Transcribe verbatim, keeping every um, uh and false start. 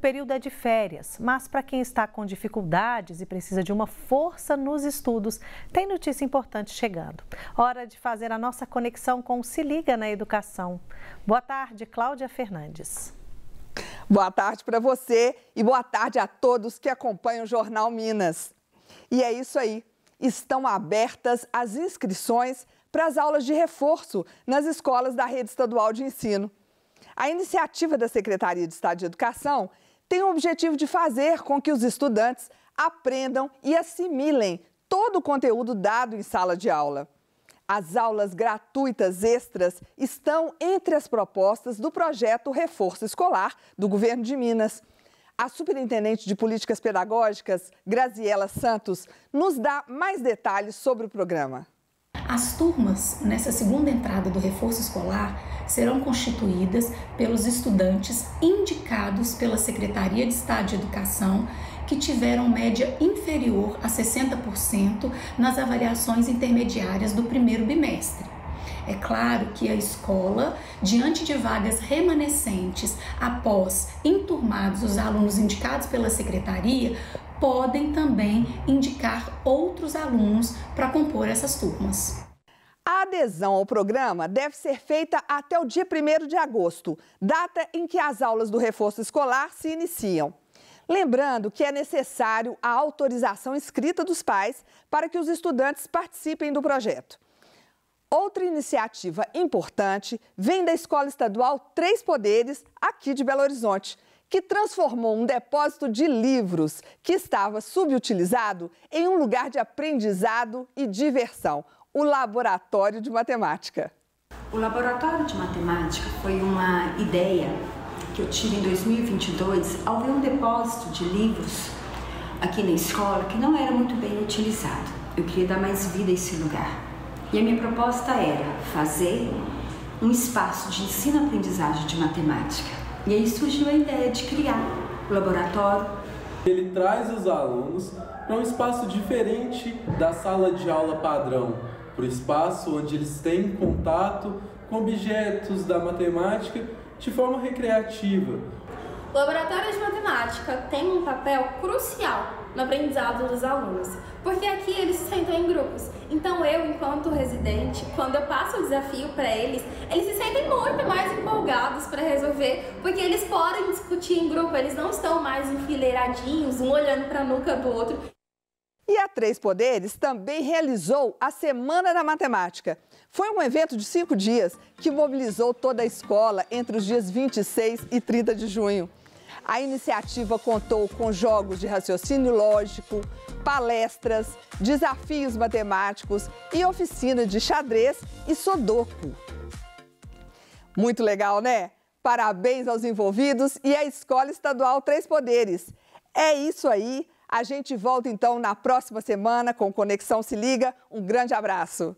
período é de férias, mas para quem está com dificuldades e precisa de uma força nos estudos, tem notícia importante chegando. Hora de fazer a nossa conexão com o Se Liga na Educação. Boa tarde, Cláudia Fernandes. Boa tarde para você e boa tarde a todos que acompanham o Jornal Minas. E é isso aí, estão abertas as inscrições para as aulas de reforço nas escolas da rede estadual de ensino. A iniciativa da Secretaria de Estado de Educação tem o objetivo de fazer com que os estudantes aprendam e assimilem todo o conteúdo dado em sala de aula. As aulas gratuitas extras estão entre as propostas do projeto Reforço Escolar do Governo de Minas. A Superintendente de Políticas Pedagógicas, Graziela Santos, nos dá mais detalhes sobre o programa. As turmas, nessa segunda entrada do reforço escolar, serão constituídas pelos estudantes indicados pela Secretaria de Estado de Educação que tiveram média inferior a sessenta por cento nas avaliações intermediárias do primeiro bimestre. É claro que a escola, diante de vagas remanescentes após enturmados os alunos indicados pela Secretaria, podem também indicar outros alunos para compor essas turmas. A adesão ao programa deve ser feita até o dia primeiro de agosto, data em que as aulas do reforço escolar se iniciam. Lembrando que é necessário a autorização escrita dos pais para que os estudantes participem do projeto. Outra iniciativa importante vem da Escola Estadual Três Poderes, aqui de Belo Horizonte, que transformou um depósito de livros que estava subutilizado em um lugar de aprendizado e diversão, o Laboratório de Matemática. O Laboratório de Matemática foi uma ideia que eu tive em dois mil e vinte e dois ao ver um depósito de livros aqui na escola que não era muito bem utilizado. Eu queria dar mais vida a esse lugar. E a minha proposta era fazer um espaço de ensino-aprendizagem de matemática. E aí surgiu a ideia de criar o laboratório. Ele traz os alunos para um espaço diferente da sala de aula padrão, para o espaço onde eles têm contato com objetos da matemática de forma recreativa. O Laboratório de Matemática tem um papel crucial no aprendizado dos alunos, porque aqui eles se sentem em grupos. Então eu, enquanto residente, quando eu passo o desafio para eles, eles se sentem muito mais empolgados para resolver, porque eles podem discutir em grupo, eles não estão mais enfileiradinhos, um olhando para a nuca do outro. E a Três Poderes também realizou a Semana da Matemática. Foi um evento de cinco dias que mobilizou toda a escola entre os dias vinte e seis e trinta de junho. A iniciativa contou com jogos de raciocínio lógico, palestras, desafios matemáticos e oficina de xadrez e sudoku. Muito legal, né? Parabéns aos envolvidos e à Escola Estadual Três Poderes. É isso aí. A gente volta então na próxima semana com Conexão Se Liga. Um grande abraço.